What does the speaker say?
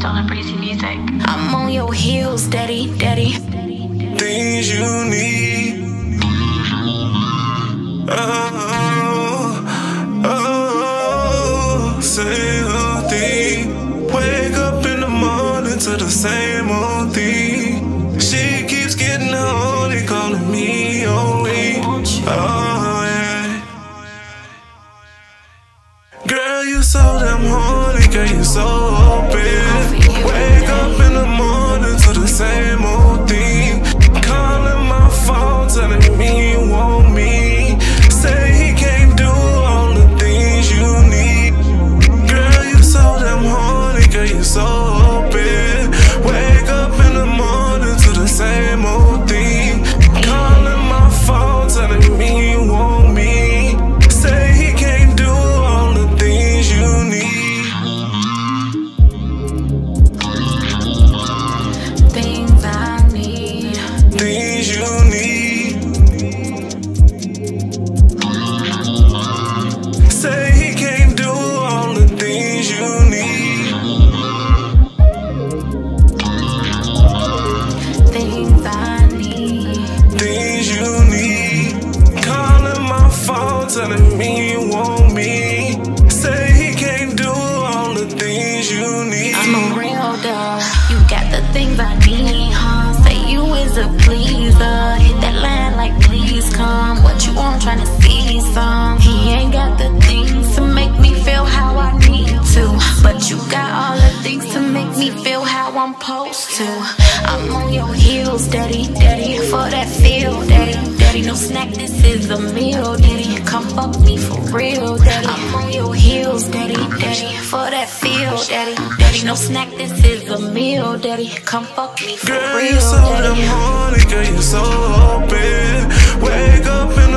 still in breezy music. I'm on your heels, daddy, daddy. Things you need. Oh, oh, say a thing. Wake up in the morning to the same old thing. She keeps getting holy, calling me only. Oh, yeah. Girl, you so damn horny, girl, you so open. Wake up in the morning to the same old thing. Calling my phone, telling me you want me. Say he can't do all the things you need. Girl, you so damn horny, girl, you so open. Wake up in the morning to the same old thing. Calling my phone, telling me you want me. Say he can't do all the things you need. Things I need. Things you need. Say he can't do all the things you need. Things I need. Things you need. Calling my phone, telling me you want me. Say he can't do all the things you need. I'm a real dog. You got the things I need, huh? Say you is a pleaser. Hit that line like please come. What you want, tryna see some. He ain't got the things to make me feel how I need to, but you got all the things to make me feel how I'm supposed to. I'm on your heels, daddy, daddy. For that feel, daddy, daddy. No snack, this is a meal, daddy. Come fuck me for real, daddy. I'm on your heels, daddy, daddy. For that feel, daddy, daddy. No snack, this is a meal, daddy. Come fuck me for real, daddy. Girl, you so damn horny, girl, you so open. Wake up and